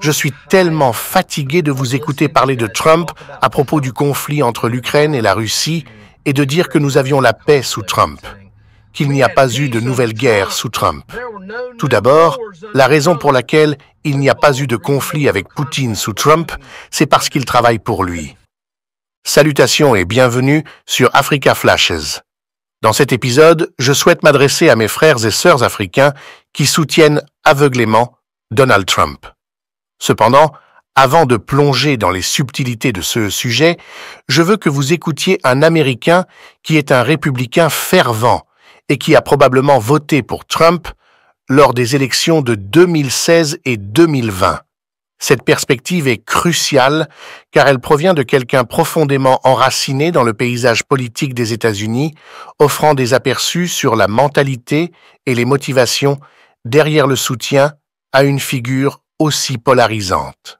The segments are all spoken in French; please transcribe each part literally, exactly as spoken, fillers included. Je suis tellement fatigué de vous écouter parler de Trump à propos du conflit entre l'Ukraine et la Russie et de dire que nous avions la paix sous Trump, qu'il n'y a pas eu de nouvelle guerre sous Trump. Tout d'abord, la raison pour laquelle il n'y a pas eu de conflit avec Poutine sous Trump, c'est parce qu'il travaille pour lui. Salutations et bienvenue sur Africa Flashes. Dans cet épisode, je souhaite m'adresser à mes frères et sœurs africains qui soutiennent aveuglément Donald Trump. Cependant, avant de plonger dans les subtilités de ce sujet, je veux que vous écoutiez un Américain qui est un républicain fervent et qui a probablement voté pour Trump lors des élections de deux mille seize et deux mille vingt. Cette perspective est cruciale car elle provient de quelqu'un profondément enraciné dans le paysage politique des États-Unis, offrant des aperçus sur la mentalité et les motivations derrière le soutien à une figure aussi polarisante.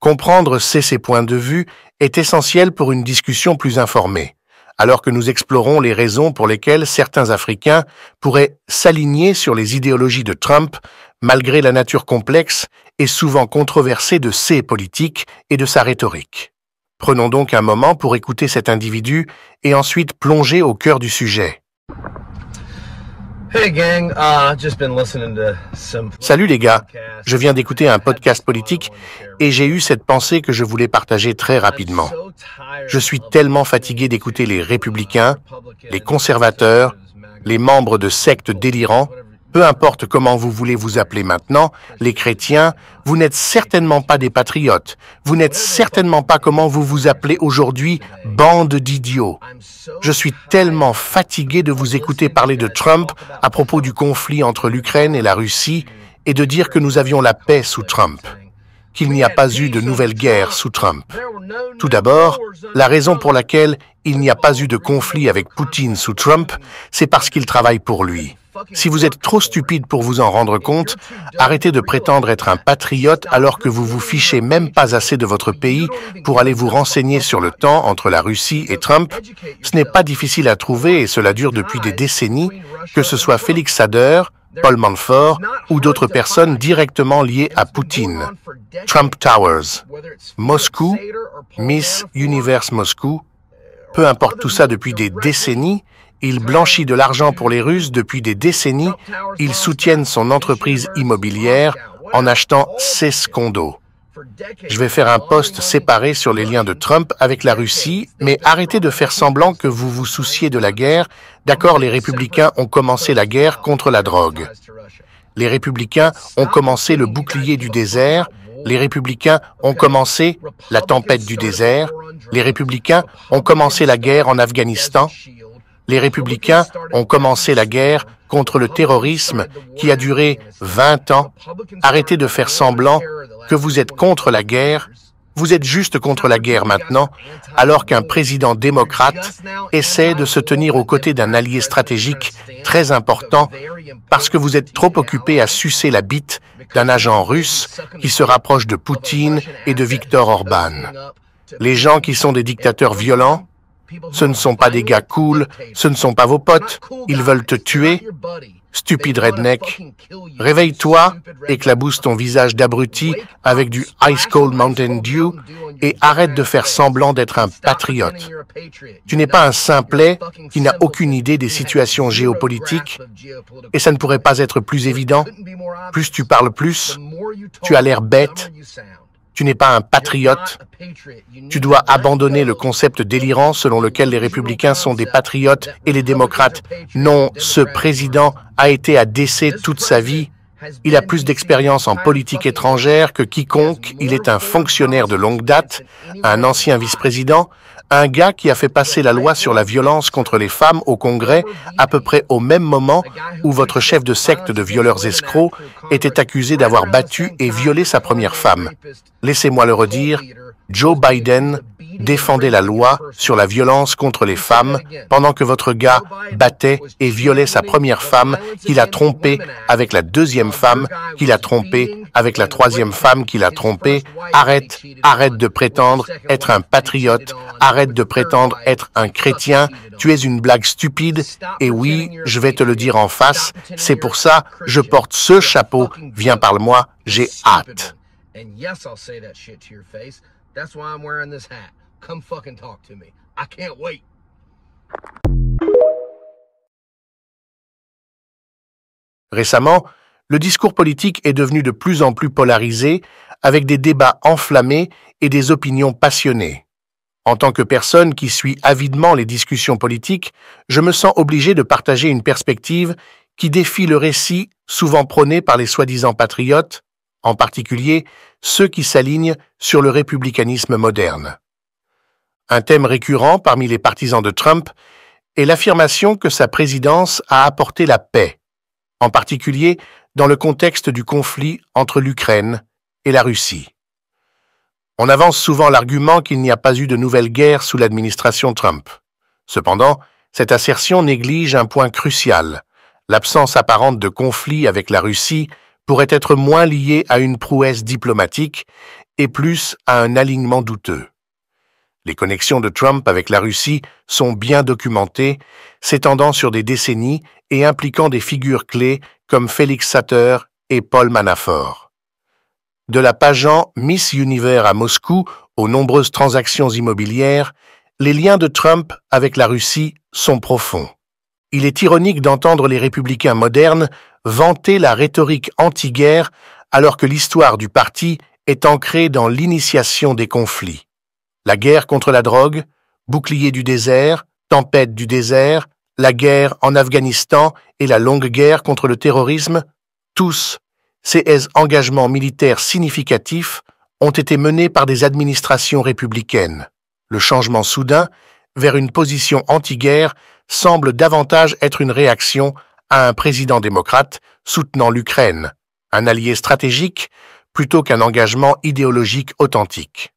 Comprendre ces points de vue est essentiel pour une discussion plus informée, alors que nous explorons les raisons pour lesquelles certains Africains pourraient s'aligner sur les idéologies de Trump malgré la nature complexe et souvent controversée de ses politiques et de sa rhétorique. Prenons donc un moment pour écouter cet individu et ensuite plonger au cœur du sujet. Hey gang, uh, just been listening to some... Salut les gars, je viens d'écouter un podcast politique et j'ai eu cette pensée que je voulais partager très rapidement. Je suis tellement fatigué d'écouter les républicains, les conservateurs, les membres de sectes délirants, peu importe comment vous voulez vous appeler maintenant, les chrétiens, vous n'êtes certainement pas des patriotes, vous n'êtes certainement pas comment vous vous appelez aujourd'hui, bande d'idiots. Je suis tellement fatigué de vous écouter parler de Trump à propos du conflit entre l'Ukraine et la Russie et de dire que nous avions la paix sous Trump, qu'il n'y a pas eu de nouvelle guerre sous Trump. Tout d'abord, la raison pour laquelle il n'y a pas eu de conflit avec Poutine sous Trump, c'est parce qu'il travaille pour lui. Si vous êtes trop stupide pour vous en rendre compte, arrêtez de prétendre être un patriote alors que vous vous fichez même pas assez de votre pays pour aller vous renseigner sur le temps entre la Russie et Trump. Ce n'est pas difficile à trouver et cela dure depuis des décennies, que ce soit Felix Sater, Paul Manafort ou d'autres personnes directement liées à Poutine. Trump Towers, Moscou, Miss Univers Moscou, peu importe tout ça depuis des décennies. Il blanchit de l'argent pour les Russes depuis des décennies. Ils soutiennent son entreprise immobilière en achetant seize condos. Je vais faire un post séparé sur les liens de Trump avec la Russie, mais arrêtez de faire semblant que vous vous souciez de la guerre. D'accord, les républicains ont commencé la guerre contre la drogue. Les républicains ont commencé le bouclier du désert. Les républicains ont commencé la tempête du désert. Les républicains ont commencé la guerre en Afghanistan. Les républicains ont commencé la guerre contre le terrorisme qui a duré vingt ans. Arrêtez de faire semblant que vous êtes contre la guerre. Vous êtes juste contre la guerre maintenant, alors qu'un président démocrate essaie de se tenir aux côtés d'un allié stratégique très important parce que vous êtes trop occupé à sucer la bite d'un agent russe qui se rapproche de Poutine et de Viktor Orban. Les gens qui sont des dictateurs violents, ce ne sont pas des gars cool, ce ne sont pas vos potes, ils veulent te tuer. Stupide redneck, réveille-toi, éclabousse ton visage d'abruti avec du Ice Cold Mountain Dew et arrête de faire semblant d'être un patriote. Tu n'es pas un simplet qui n'a aucune idée des situations géopolitiques et ça ne pourrait pas être plus évident. Plus tu parles plus, tu as l'air bête. Tu n'es pas un patriote. Tu dois abandonner le concept délirant selon lequel les républicains sont des patriotes et les démocrates. Non, ce président a été à D C toute sa vie. Il a plus d'expérience en politique étrangère que quiconque. Il est un fonctionnaire de longue date, un ancien vice-président, un gars qui a fait passer la loi sur la violence contre les femmes au Congrès à peu près au même moment où votre chef de secte de violeurs escrocs était accusé d'avoir battu et violé sa première femme. Laissez-moi le redire, Joe Biden défendait la loi sur la violence contre les femmes pendant que votre gars battait et violait sa première femme qu'il a trompée avec la deuxième femme, qu'il a trompée avec la troisième femme qu'il a trompée. Arrête, arrête de prétendre être un patriote, arrête de prétendre être un chrétien, tu es une blague stupide, et oui, je vais te le dire en face, c'est pour ça, je porte ce chapeau, viens parle-moi, j'ai hâte. That's why I'm wearing this hat. Come fucking talk to me. I can't wait. Récemment, le discours politique est devenu de plus en plus polarisé, avec des débats enflammés et des opinions passionnées. En tant que personne qui suit avidement les discussions politiques, je me sens obligé de partager une perspective qui défie le récit souvent prôné par les soi-disant patriotes, en particulier ceux qui s'alignent sur le républicanisme moderne. Un thème récurrent parmi les partisans de Trump est l'affirmation que sa présidence a apporté la paix, en particulier dans le contexte du conflit entre l'Ukraine et la Russie. On avance souvent l'argument qu'il n'y a pas eu de nouvelle guerre sous l'administration Trump. Cependant, cette assertion néglige un point crucial, l'absence apparente de conflit avec la Russie pourrait être moins lié à une prouesse diplomatique et plus à un alignement douteux. Les connexions de Trump avec la Russie sont bien documentées, s'étendant sur des décennies et impliquant des figures clés comme Felix Sater et Paul Manafort. De la pageant Miss Univers à Moscou aux nombreuses transactions immobilières, les liens de Trump avec la Russie sont profonds. Il est ironique d'entendre les républicains modernes vanter la rhétorique anti-guerre alors que l'histoire du parti est ancrée dans l'initiation des conflits. La guerre contre la drogue, bouclier du désert, tempête du désert, la guerre en Afghanistan et la longue guerre contre le terrorisme, tous ces engagements militaires significatifs ont été menés par des administrations républicaines. Le changement soudain vers une position anti-guerre semble davantage être une réaction à un président démocrate soutenant l'Ukraine, un allié stratégique, plutôt qu'un engagement idéologique authentique.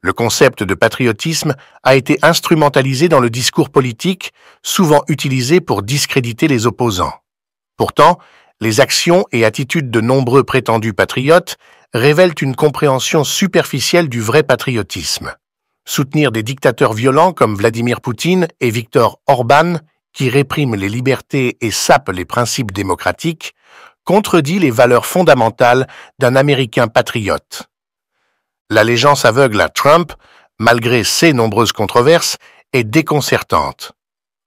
Le concept de patriotisme a été instrumentalisé dans le discours politique, souvent utilisé pour discréditer les opposants. Pourtant, les actions et attitudes de nombreux prétendus patriotes révèlent une compréhension superficielle du vrai patriotisme. Soutenir des dictateurs violents comme Vladimir Poutine et Viktor Orban, qui répriment les libertés et sapent les principes démocratiques, contredit les valeurs fondamentales d'un Américain patriote. L'allégeance aveugle à Trump, malgré ses nombreuses controverses, est déconcertante.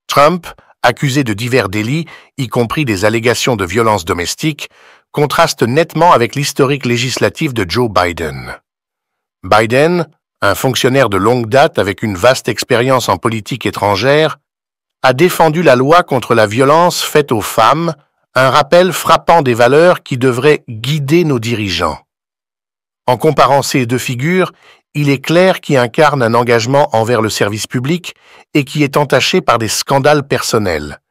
Trump, accusé de divers délits, y compris des allégations de violence domestique, contraste nettement avec l'historique législatif de Joe Biden. Biden, un fonctionnaire de longue date avec une vaste expérience en politique étrangère, a défendu la loi contre la violence faite aux femmes, un rappel frappant des valeurs qui devraient guider nos dirigeants. En comparant ces deux figures, il est clair qu'il incarne un engagement envers le service public et qui est entaché par des scandales personnels.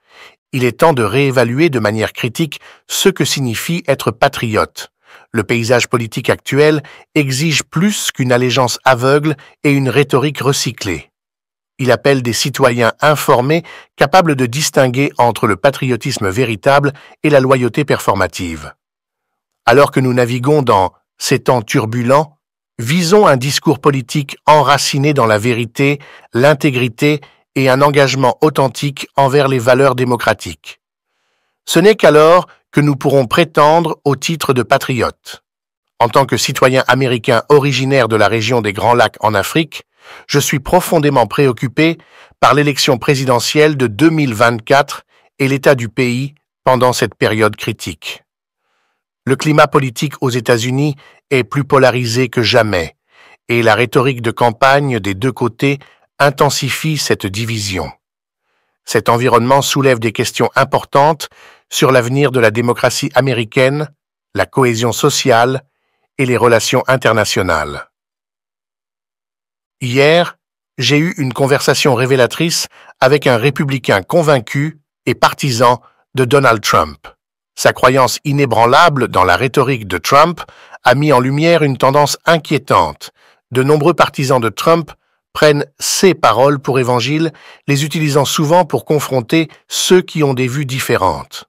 Il est temps de réévaluer de manière critique ce que signifie être patriote. Le paysage politique actuel exige plus qu'une allégeance aveugle et une rhétorique recyclée. Il appelle des citoyens informés capables de distinguer entre le patriotisme véritable et la loyauté performative. Alors que nous naviguons dans ces temps turbulents, visons un discours politique enraciné dans la vérité, l'intégrité et un engagement authentique envers les valeurs démocratiques. Ce n'est qu'alors que nous pourrons prétendre au titre de patriote. En tant que citoyen américain originaire de la région des Grands Lacs en Afrique, je suis profondément préoccupé par l'élection présidentielle de deux mille vingt-quatre et l'état du pays pendant cette période critique. Le climat politique aux États-Unis est plus polarisé que jamais, et la rhétorique de campagne des deux côtés intensifie cette division. Cet environnement soulève des questions importantes sur l'avenir de la démocratie américaine, la cohésion sociale et les relations internationales. Hier, j'ai eu une conversation révélatrice avec un républicain convaincu et partisan de Donald Trump. Sa croyance inébranlable dans la rhétorique de Trump a mis en lumière une tendance inquiétante, De nombreux partisans de Trump prennent ces paroles pour évangile, les utilisant souvent pour confronter ceux qui ont des vues différentes.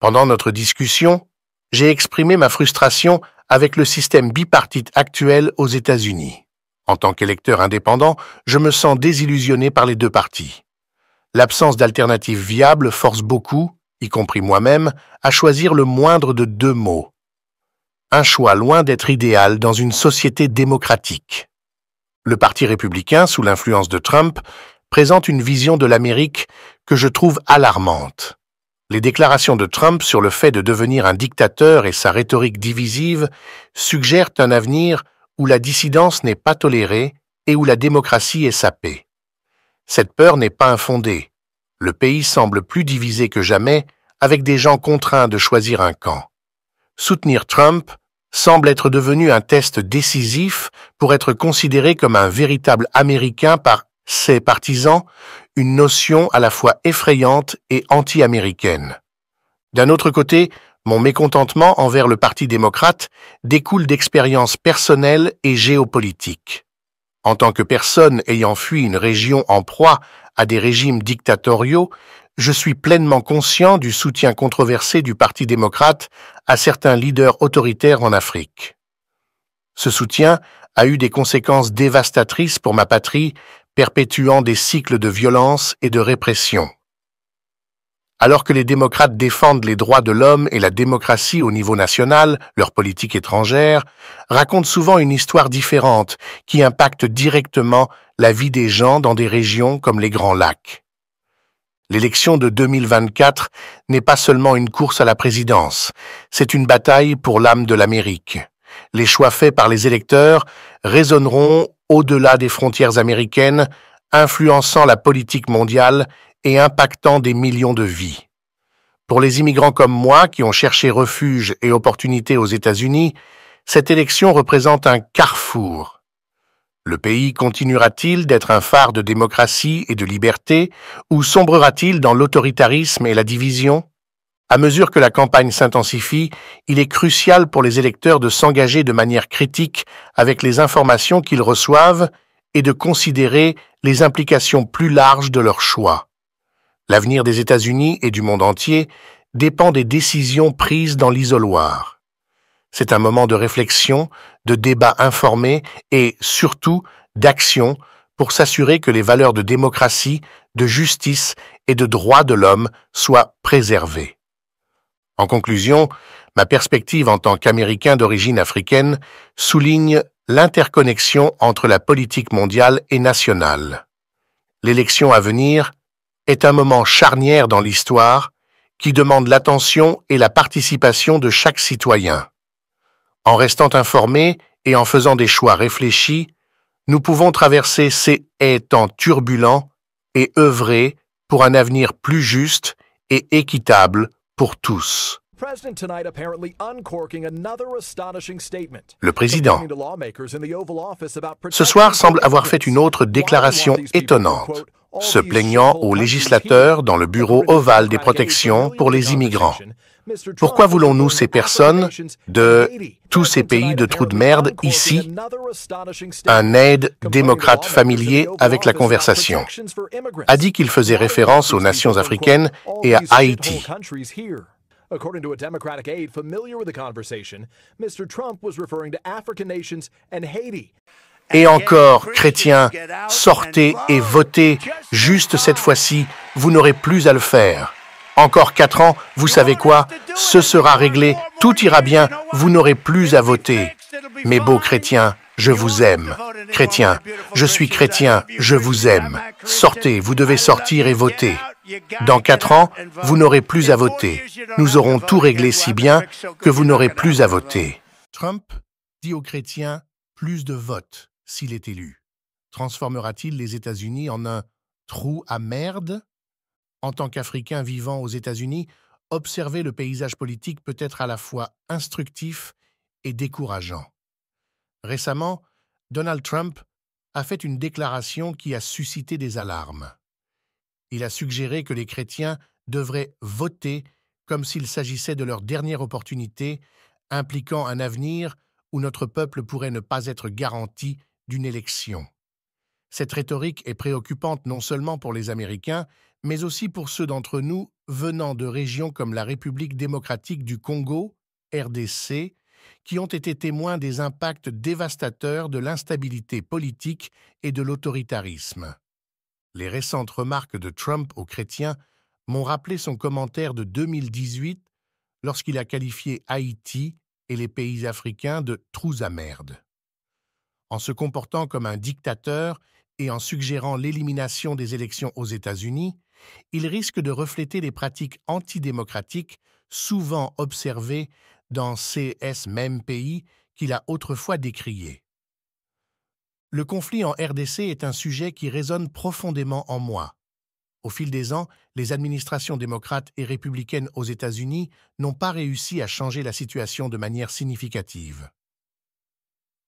Pendant notre discussion, j'ai exprimé ma frustration avec le système bipartite actuel aux États-Unis. En tant qu'électeur indépendant, je me sens désillusionné par les deux partis. L'absence d'alternatives viables force beaucoup, y compris moi-même, à choisir le moindre de deux mots. Un choix loin d'être idéal dans une société démocratique. Le Parti républicain, sous l'influence de Trump, présente une vision de l'Amérique que je trouve alarmante. Les déclarations de Trump sur le fait de devenir un dictateur et sa rhétorique divisive suggèrent un avenir où la dissidence n'est pas tolérée et où la démocratie est sapée. Cette peur n'est pas infondée. Le pays semble plus divisé que jamais, avec des gens contraints de choisir un camp. Soutenir Trump semble être devenu un test décisif pour être considéré comme un véritable Américain par ses partisans, une notion à la fois effrayante et anti-américaine. D'un autre côté, mon mécontentement envers le Parti démocrate découle d'expériences personnelles et géopolitiques. En tant que personne ayant fui une région en proie à des régimes dictatoriaux, je suis pleinement conscient du soutien controversé du Parti démocrate à certains leaders autoritaires en Afrique. Ce soutien a eu des conséquences dévastatrices pour ma patrie, perpétuant des cycles de violence et de répression. Alors que les démocrates défendent les droits de l'homme et la démocratie au niveau national, leur politique étrangère raconte souvent une histoire différente qui impacte directement la vie des gens dans des régions comme les Grands Lacs. L'élection de deux mille vingt-quatre n'est pas seulement une course à la présidence, c'est une bataille pour l'âme de l'Amérique. Les choix faits par les électeurs résonneront au-delà des frontières américaines, influençant la politique mondiale et impactant des millions de vies. Pour les immigrants comme moi qui ont cherché refuge et opportunité aux États-Unis, cette élection représente un carrefour. Le pays continuera-t-il d'être un phare de démocratie et de liberté, ou sombrera-t-il dans l'autoritarisme et la division ? À mesure que la campagne s'intensifie, il est crucial pour les électeurs de s'engager de manière critique avec les informations qu'ils reçoivent et de considérer les implications plus larges de leurs choix. L'avenir des États-Unis et du monde entier dépend des décisions prises dans l'isoloir. C'est un moment de réflexion, de débat informé et, surtout, d'action pour s'assurer que les valeurs de démocratie, de justice et de droits de l'homme soient préservées. En conclusion, ma perspective en tant qu'Américain d'origine africaine souligne l'interconnexion entre la politique mondiale et nationale. L'élection à venir est un moment charnière dans l'histoire qui demande l'attention et la participation de chaque citoyen. En restant informés et en faisant des choix réfléchis, nous pouvons traverser ces temps turbulents et œuvrer pour un avenir plus juste et équitable pour tous. Le président, ce soir, semble avoir fait une autre déclaration étonnante, se plaignant aux législateurs dans le bureau ovale des protections pour les immigrants. Pourquoi voulons-nous ces personnes de tous ces pays de trous de merde ici? Un aide démocrate familier avec la conversation a dit qu'il faisait référence aux nations africaines et à Haïti. According to a Democratic aide familiar with the conversation, Mister Trump was referring to African nations and Haiti. Et encore, chrétiens, sortez et votez, juste cette fois-ci, vous n'aurez plus à le faire. Encore quatre ans, vous savez quoi? Ce sera réglé, tout ira bien, vous n'aurez plus à voter. Mes beaux chrétiens, je vous aime. Chrétiens, je suis chrétien, je vous aime. Sortez, vous devez sortir et voter. Dans quatre ans, vous n'aurez plus à voter. Nous aurons tout réglé si bien que vous n'aurez plus à voter. Trump dit aux chrétiens plus de votes s'il est élu. Transformera-t-il les États-Unis en un trou à merde? En tant qu'Africain vivant aux États-Unis, observer le paysage politique peut être à la fois instructif et décourageant. Récemment, Donald Trump a fait une déclaration qui a suscité des alarmes. Il a suggéré que les chrétiens devraient voter comme s'il s'agissait de leur dernière opportunité, impliquant un avenir où notre peuple pourrait ne pas être garanti d'une élection. Cette rhétorique est préoccupante non seulement pour les Américains, mais aussi pour ceux d'entre nous venant de régions comme la République démocratique du Congo, R D C, qui ont été témoins des impacts dévastateurs de l'instabilité politique et de l'autoritarisme. Les récentes remarques de Trump aux chrétiens m'ont rappelé son commentaire de deux mille dix-huit lorsqu'il a qualifié Haïti et les pays africains de « trous à merde ». En se comportant comme un dictateur et en suggérant l'élimination des élections aux États-Unis, il risque de refléter les pratiques antidémocratiques souvent observées dans ces mêmes pays qu'il a autrefois décriés. Le conflit en R D C est un sujet qui résonne profondément en moi. Au fil des ans, les administrations démocrates et républicaines aux États-Unis n'ont pas réussi à changer la situation de manière significative.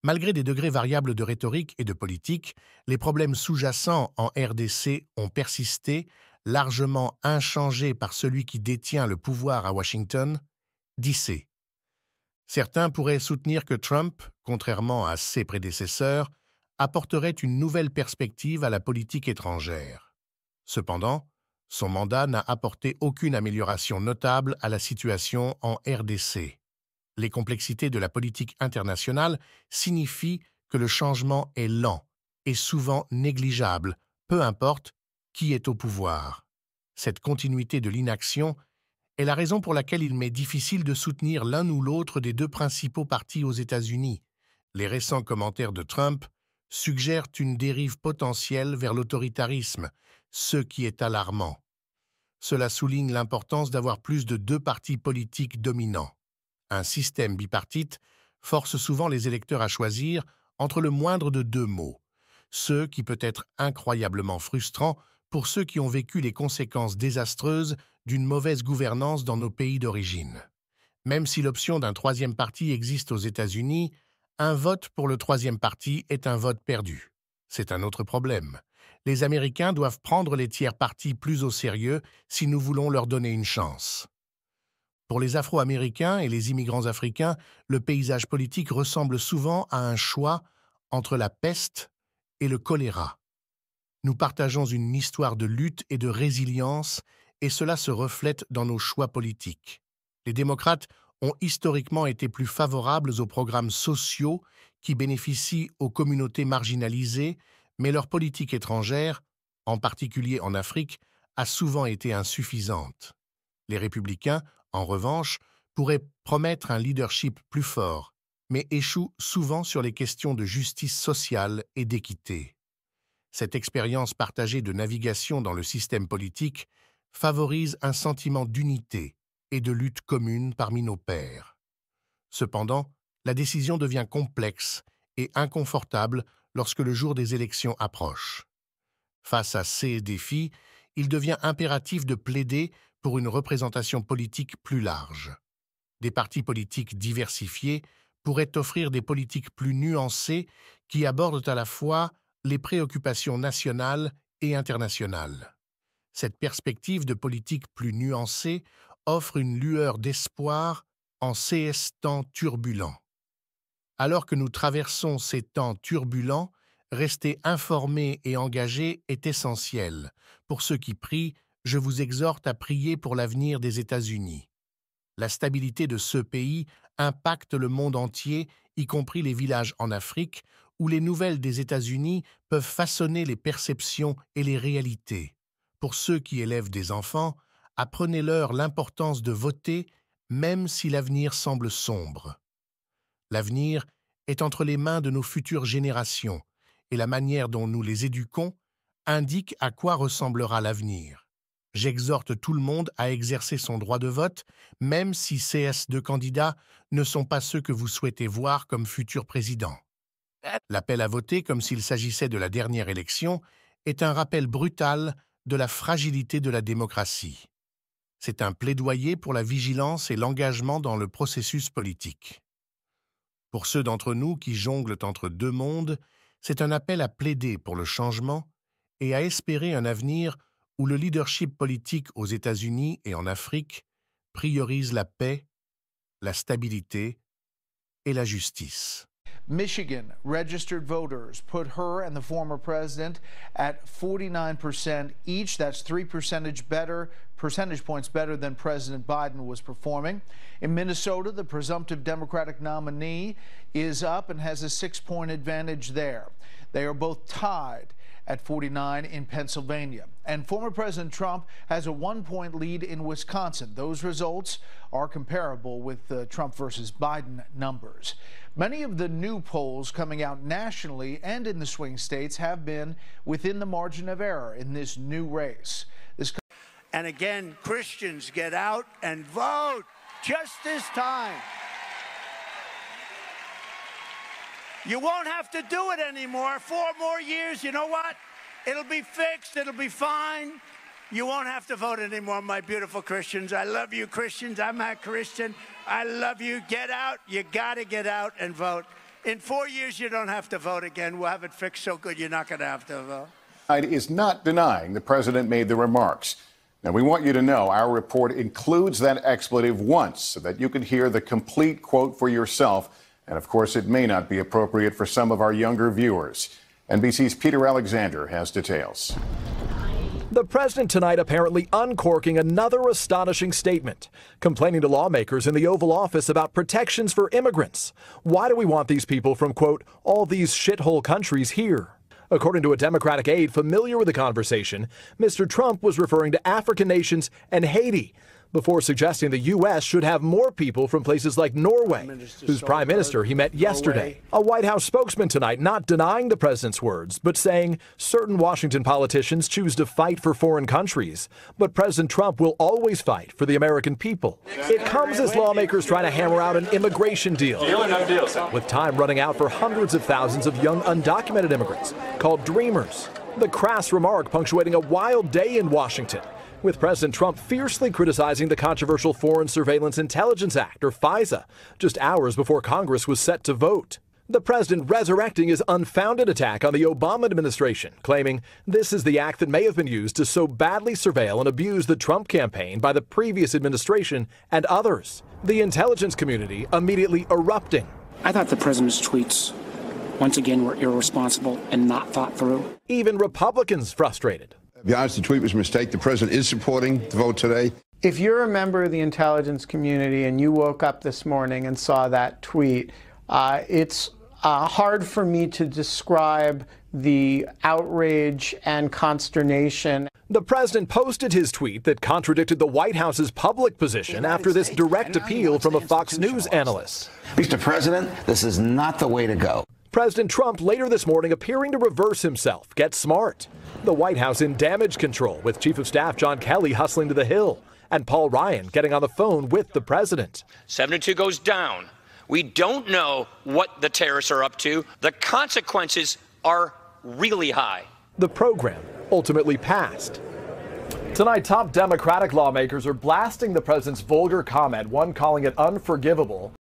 Malgré des degrés variables de rhétorique et de politique, les problèmes sous-jacents en R D C ont persisté, largement inchangés par celui qui détient le pouvoir à Washington, D C. Certains pourraient soutenir que Trump, contrairement à ses prédécesseurs, apporterait une nouvelle perspective à la politique étrangère. Cependant, son mandat n'a apporté aucune amélioration notable à la situation en R D C. Les complexités de la politique internationale signifient que le changement est lent et souvent négligeable, peu importe qui est au pouvoir. Cette continuité de l'inaction est la raison pour laquelle il m'est difficile de soutenir l'un ou l'autre des deux principaux partis aux États-Unis. Les récents commentaires de Trump suggèrent une dérive potentielle vers l'autoritarisme, ce qui est alarmant. Cela souligne l'importance d'avoir plus de deux partis politiques dominants. Un système bipartite force souvent les électeurs à choisir entre le moindre de deux maux, ce qui peut être incroyablement frustrant pour ceux qui ont vécu les conséquences désastreuses d'une mauvaise gouvernance dans nos pays d'origine. Même si l'option d'un troisième parti existe aux États-Unis, un vote pour le troisième parti est un vote perdu. C'est un autre problème. Les Américains doivent prendre les tiers partis plus au sérieux si nous voulons leur donner une chance. Pour les Afro-Américains et les immigrants africains, le paysage politique ressemble souvent à un choix entre la peste et le choléra. Nous partageons une histoire de lutte et de résilience, et cela se reflète dans nos choix politiques. Les démocrates ont historiquement été plus favorables aux programmes sociaux qui bénéficient aux communautés marginalisées, mais leur politique étrangère, en particulier en Afrique, a souvent été insuffisante. Les républicains, en revanche, pourrait promettre un leadership plus fort, mais échoue souvent sur les questions de justice sociale et d'équité. Cette expérience partagée de navigation dans le système politique favorise un sentiment d'unité et de lutte commune parmi nos pairs. Cependant, la décision devient complexe et inconfortable lorsque le jour des élections approche. Face à ces défis, il devient impératif de plaider pour une représentation politique plus large. Des partis politiques diversifiés pourraient offrir des politiques plus nuancées qui abordent à la fois les préoccupations nationales et internationales. Cette perspective de politique plus nuancée offre une lueur d'espoir en ces temps turbulents. Alors que nous traversons ces temps turbulents, rester informé et engagé est essentiel. Pour ceux qui prient, je vous exhorte à prier pour l'avenir des États-Unis. La stabilité de ce pays impacte le monde entier, y compris les villages en Afrique, où les nouvelles des États-Unis peuvent façonner les perceptions et les réalités. Pour ceux qui élèvent des enfants, apprenez-leur l'importance de voter, même si l'avenir semble sombre. L'avenir est entre les mains de nos futures générations, et la manière dont nous les éduquons indique à quoi ressemblera l'avenir. J'exhorte tout le monde à exercer son droit de vote, même si ces deux candidats ne sont pas ceux que vous souhaitez voir comme futurs présidents. L'appel à voter, comme s'il s'agissait de la dernière élection, est un rappel brutal de la fragilité de la démocratie. C'est un plaidoyer pour la vigilance et l'engagement dans le processus politique. Pour ceux d'entre nous qui jonglent entre deux mondes, c'est un appel à plaider pour le changement et à espérer un avenir où le leadership politique aux États-Unis et en Afrique priorise la paix, la stabilité et la justice. Michigan registered voters put her and the former president at forty-nine percent each. That's three percentage better, percentage points better than President Biden was performing. In Minnesota, the presumptive Democratic nominee is up and has a six-point advantage there. They are both tied at forty-nine in Pennsylvania. And former President Trump has a one-point lead in Wisconsin. Those results are comparable with the Trump versus Biden numbers. Many of the new polls coming out nationally and in the swing states have been within the margin of error in this new race. This and again, Christians, get out and vote just this time. You won't have to do it anymore. Four more years, you know what? It'll be fixed. It'll be fine. You won't have to vote anymore, my beautiful Christians. I love you, Christians. I'm a Christian. I love you. Get out. You got to get out and vote. In four years, you don't have to vote again. We'll have it fixed so good you're not going to have to vote. It is not denying the president made the remarks. Now, we want you to know our report includes that expletive once so that you can hear the complete quote for yourself. And, of course, it may not be appropriate for some of our younger viewers. N B C's Peter Alexander has details. The president tonight apparently uncorking another astonishing statement, complaining to lawmakers in the Oval Office about protections for immigrants. Why do we want these people from, quote, all these shithole countries here? According to a Democratic aide familiar with the conversation, Mister Trump was referring to African nations and Haiti, before suggesting the U S should have more people from places like Norway, whose prime minister he met yesterday. A White House spokesman tonight not denying the president's words, but saying certain Washington politicians choose to fight for foreign countries, but President Trump will always fight for the American people. It comes as lawmakers try to hammer out an immigration deal, with time running out for hundreds of thousands of young undocumented immigrants, called dreamers. The crass remark punctuating a wild day in Washington, with President Trump fiercely criticizing the controversial Foreign Surveillance Intelligence Act, or FISA, just hours before Congress was set to vote. The president resurrecting his unfounded attack on the Obama administration, claiming this is the act that may have been used to so badly surveil and abuse the Trump campaign by the previous administration and others. The intelligence community immediately erupting. I thought the president's tweets once again were irresponsible and not thought through. Even Republicans frustrated. To be honest, the tweet was a mistake. The president is supporting the vote today. If you're a member of the intelligence community and you woke up this morning and saw that tweet, uh, it's uh, hard for me to describe the outrage and consternation. The president posted his tweet that contradicted the White House's public position after this direct appeal from a Fox News analyst. Mister President, this is not the way to go. President Trump later this morning appearing to reverse himself, get smart. The White House in damage control, with Chief of Staff John Kelly hustling to the Hill and Paul Ryan getting on the phone with the president. seventy-two goes down. We don't know what the terrorists are up to. The consequences are really high. The program ultimately passed. Tonight, top Democratic lawmakers are blasting the president's vulgar comment, one calling it unforgivable.